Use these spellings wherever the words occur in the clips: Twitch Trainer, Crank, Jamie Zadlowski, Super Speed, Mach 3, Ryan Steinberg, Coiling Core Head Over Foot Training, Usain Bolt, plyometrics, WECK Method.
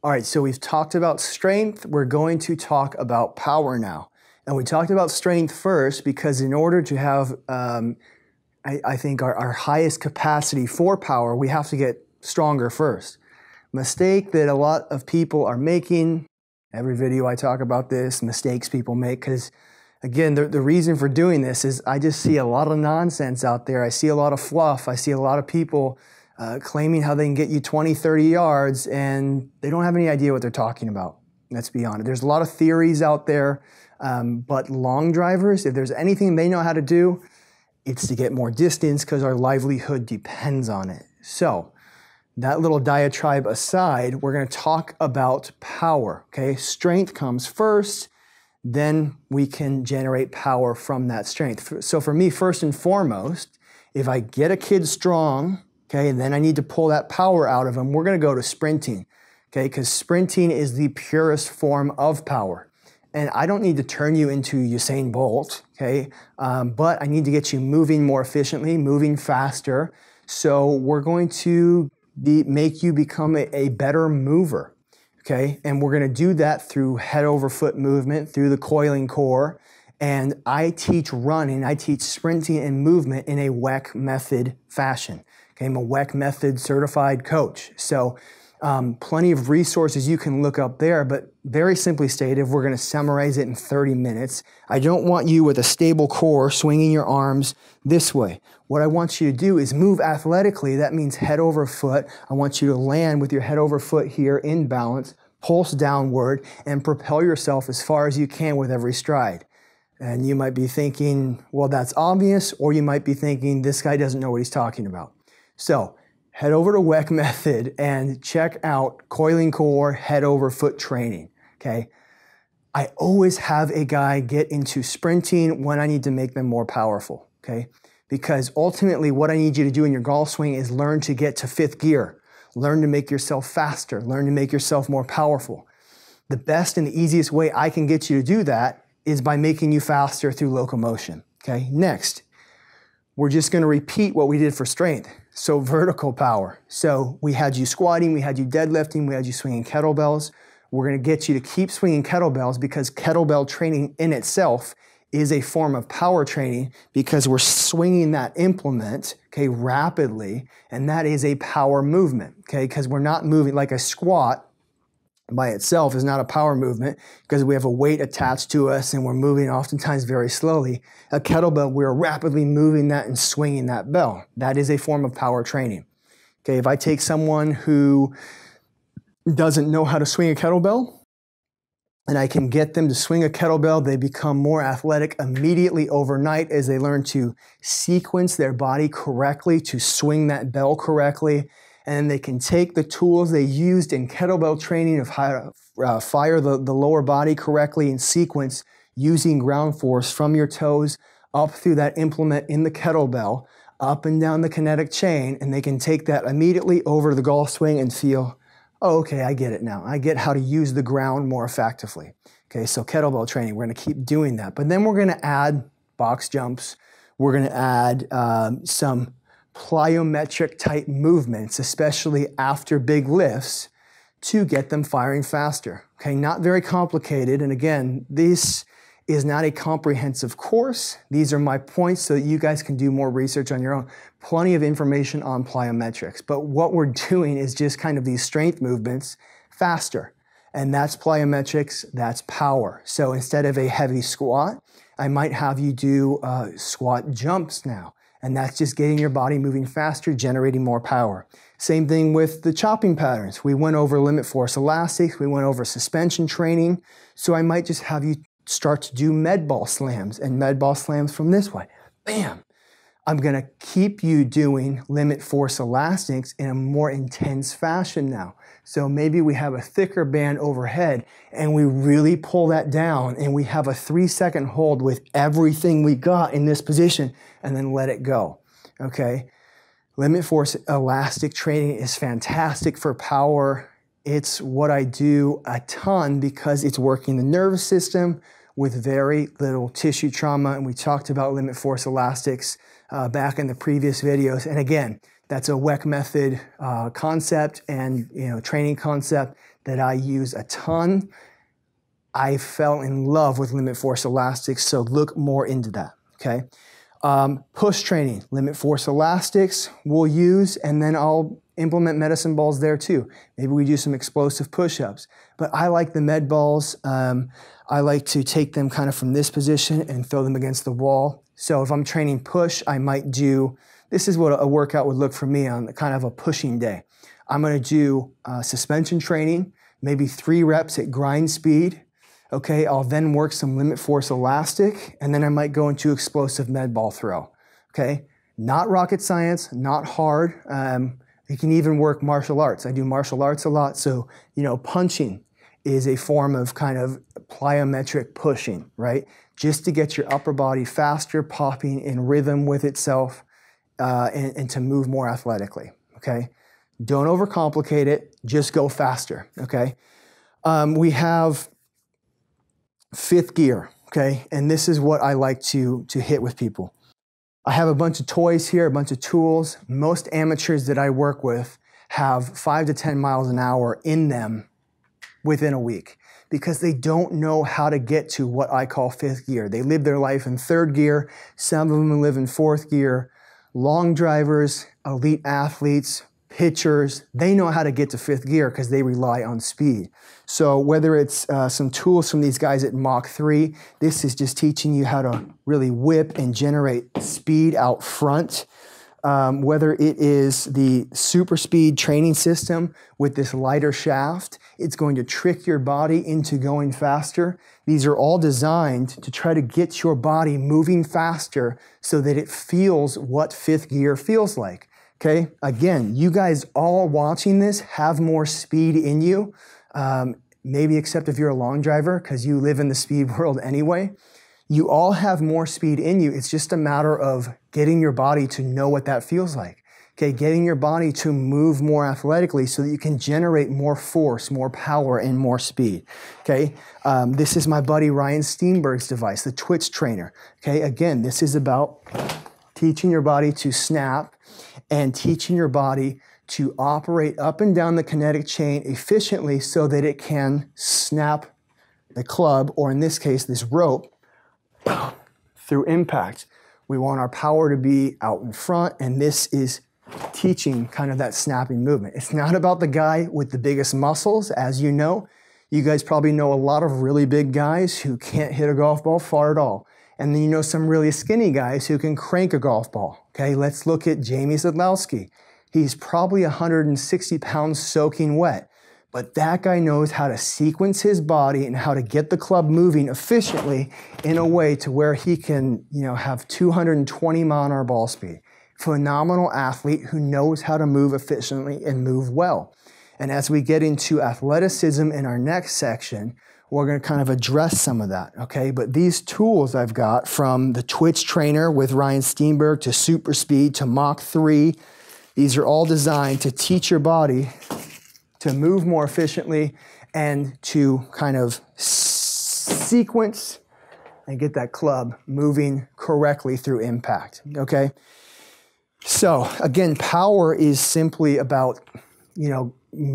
All right, so we've talked about strength. We're going to talk about power now. And we talked about strength first because in order to have, I think, our highest capacity for power, we have to get stronger first. Mistake that a lot of people are making, every video I talk about this, mistakes people make, because again, the reason for doing this is I just see a lot of nonsense out there. I see a lot of fluff. I see a lot of people claiming how they can get you 20, 30 yards, and they don't have any idea what they're talking about. Let's be honest. There's a lot of theories out there, but long drivers, if there's anything they know how to do, it's to get more distance because our livelihood depends on it. So that little diatribe aside, we're going to talk about power, okay? Strength comes first, then we can generate power from that strength. So for me, first and foremost, if I get a kid strong, okay, and then I need to pull that power out of them, we're going to go to sprinting, okay? Because sprinting is the purest form of power. And I don't need to turn you into Usain Bolt, okay? But I need to get you moving more efficiently, moving faster. So we're going to make you become a better mover, okay? And we're going to do that through head over foot movement, through the coiling core. And I teach running, I teach sprinting and movement in a WECK method fashion. Okay, I'm a WECK method certified coach. So plenty of resources you can look up there, but very simply stated, we're going to summarize it in 30 minutes. I don't want you with a stable core swinging your arms this way. What I want you to do is move athletically. That means head over foot. I want you to land with your head over foot here in balance, pulse downward, and propel yourself as far as you can with every stride. And you might be thinking, well, that's obvious, or you might be thinking, this guy doesn't know what he's talking about. So head over to WECK Method and check out Coiling Core Head Over Foot Training, okay? I always have a guy get into sprinting when I need to make them more powerful, okay? Because ultimately what I need you to do in your golf swing is learn to get to fifth gear, learn to make yourself faster, learn to make yourself more powerful. The best and the easiest way I can get you to do that is by making you faster through locomotion, okay? Next, we're just going to repeat what we did for strength. So vertical power. So we had you squatting, we had you deadlifting, we had you swinging kettlebells. We're going to get you to keep swinging kettlebells because kettlebell training in itself is a form of power training because we're swinging that implement, okay, rapidly, and that is a power movement, okay, because we're not moving like a squat by itself is not a power movement because we have a weight attached to us and we're moving oftentimes very slowly. A kettlebell, we're rapidly moving that and swinging that bell. That is a form of power training. Okay, if I take someone who doesn't know how to swing a kettlebell and I can get them to swing a kettlebell, they become more athletic immediately overnight as they learn to sequence their body correctly, to swing that bell correctly, and they can take the tools they used in kettlebell training of how to fire the lower body correctly in sequence using ground force from your toes up through that implement in the kettlebell, up and down the kinetic chain, and they can take that immediately over to the golf swing and feel, oh, okay, I get it now. I get how to use the ground more effectively. Okay, so kettlebell training, we're going to keep doing that. But then we're going to add box jumps. We're going to add some plyometric type movements, especially after big lifts, to get them firing faster. Okay, not very complicated. And again, this is not a comprehensive course. These are my points so that you guys can do more research on your own. Plenty of information on plyometrics. But what we're doing is just kind of these strength movements faster. And that's plyometrics, that's power. So instead of a heavy squat, I might have you do squat jumps now. And that's just getting your body moving faster, generating more power. Same thing with the chopping patterns. We went over limit force elastics. We went over suspension training. So I might just have you start to do med ball slams and med ball slams from this way. Bam! I'm going to keep you doing limit force elastics in a more intense fashion now. So maybe we have a thicker band overhead and we really pull that down and we have a 3-second hold with everything we got in this position and then let it go, okay? Limit force elastic training is fantastic for power. It's what I do a ton because it's working the nervous system with very little tissue trauma. And we talked about limit force elastics back in the previous videos. And again, That's a WECK method concept and training concept that I use a ton. I fell in love with limit force elastics, so look more into that, okay? Push training, limit force elastics we'll use, and then I'll implement medicine balls there too. Maybe we do some explosive push-ups. But I like the med balls. I like to take them kind of from this position and throw them against the wall. So if I'm training push, I might do, this is what a workout would look for me on kind of a pushing day. I'm gonna do suspension training, maybe 3 reps at grind speed. Okay, I'll then work some limit force elastic, and then I might go into explosive med ball throw. Okay, not rocket science, not hard. You can even work martial arts. I do martial arts a lot, so punching is a form of kind of plyometric pushing, right? Just to get your upper body faster, popping in rhythm with itself, and to move more athletically, okay? Don't overcomplicate it, just go faster, okay? We have 5th gear, okay? And this is what I like to hit with people. I have a bunch of toys here, a bunch of tools. Most amateurs that I work with have 5 to 10 miles an hour in them within a week because they don't know how to get to what I call 5th gear. They live their life in 3rd gear. Some of them live in 4th gear. Long drivers, elite athletes, pitchers, they know how to get to 5th gear because they rely on speed. So whether it's some tools from these guys at Mach 3, this is just teaching you how to really whip and generate speed out front. Whether it is the Super Speed training system with this lighter shaft, it's going to trick your body into going faster. These are all designed to try to get your body moving faster so that it feels what 5th gear feels like. Okay, again, you guys all watching this have more speed in you, maybe except if you're a long driver because you live in the speed world anyway. You all have more speed in you. It's just a matter of getting your body to know what that feels like. Okay, getting your body to move more athletically so that you can generate more force, more power, and more speed. Okay, this is my buddy Ryan Steinberg's device, the Twitch Trainer. Okay, again, this is about teaching your body to snap and teaching your body to operate up and down the kinetic chain efficiently so that it can snap the club, or in this case, this rope, through impact. We want our power to be out in front, and this is teaching kind of that snapping movement. It's not about the guy with the biggest muscles, as you know. You guys probably know a lot of really big guys who can't hit a golf ball far at all. And then you know some really skinny guys who can crank a golf ball, okay? Let's look at Jamie Zadlowski. He's probably 160 pounds soaking wet, but that guy knows how to sequence his body and how to get the club moving efficiently in a way to where he can, have 220 mile an hour ball speed. Phenomenal athlete who knows how to move efficiently and move well. And as we get into athleticism in our next section, we're going to kind of address some of that, okay? But these tools I've got, from the Twitch Trainer with Ryan Steinberg to Super Speed to Mach 3, these are all designed to teach your body to move more efficiently and to kind of sequence and get that club moving correctly through impact, okay? So again, power is simply about,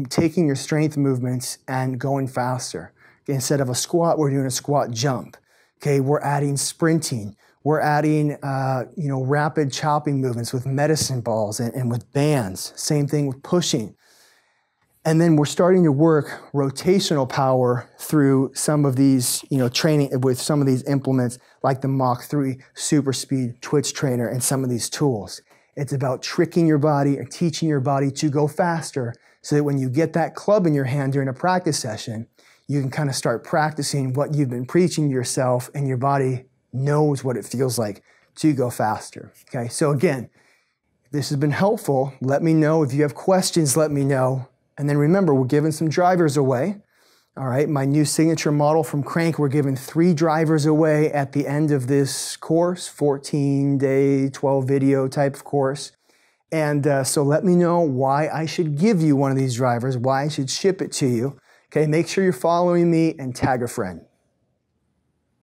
taking your strength movements and going faster. Instead of a squat, we're doing a squat jump. Okay, we're adding sprinting. We're adding, rapid chopping movements with medicine balls and with bands. Same thing with pushing. And then we're starting to work rotational power through some of these, training with some of these implements like the Mach 3, Super Speed, Twitch Trainer, and some of these tools. It's about tricking your body or teaching your body to go faster so that when you get that club in your hand during a practice session, you can kind of start practicing what you've been preaching to yourself, and your body knows what it feels like to go faster. Okay, so again, if this has been helpful, let me know. If you have questions, let me know. And then remember, we're giving some drivers away. All right, my new signature model from Crank, we're giving 3 drivers away at the end of this course, 14-day, 12-video type of course. And so let me know why I should give you one of these drivers, why I should ship it to you. Okay, make sure you're following me and tag a friend.